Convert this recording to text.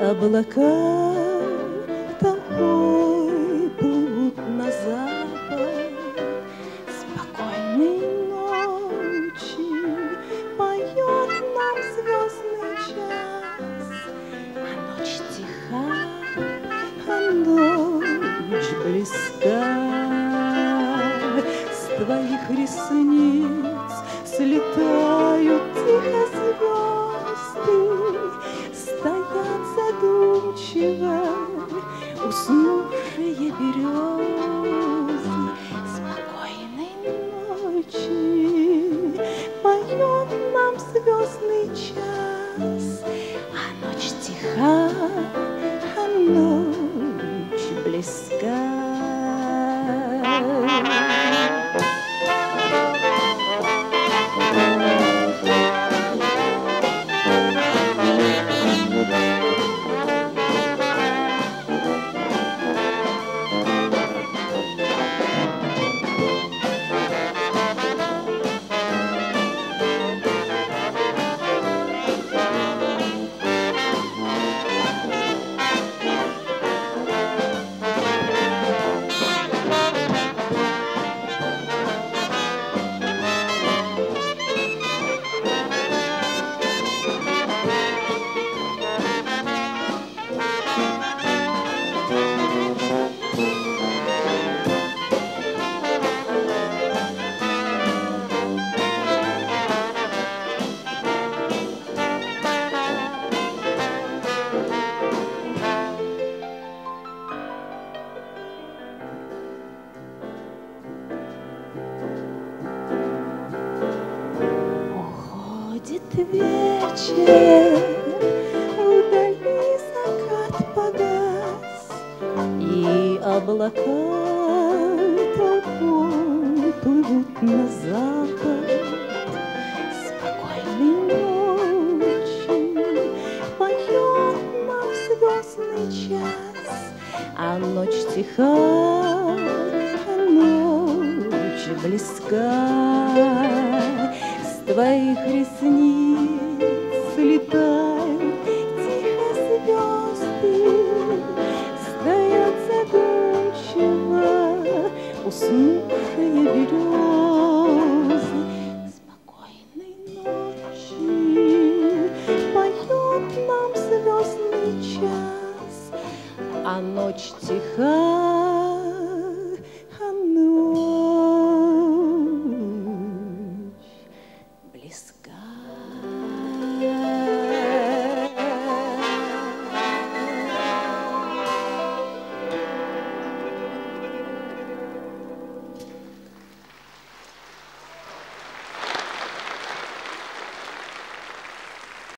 облака толпой плывут на запад. Спокойной ночи поет нам звездный час, а ночь тиха, а ночь близка. С твоих ресниц слетают тихо звезды, стоят задумчиво уснувшие березы. Спокойной ночи поет нам звездный час, а ночь тиха, а ночь близка. Вечер, вдали закат погас, и облака толпой плывут на запад. Спокойной ночи поет нам звездный час, а ночь тиха, а ночь близка. С твоих ресниц слетают тихо звезды, стоят задумчиво уснувшие березы. Спокойной ночи поет нам звездный час, а ночь тиха.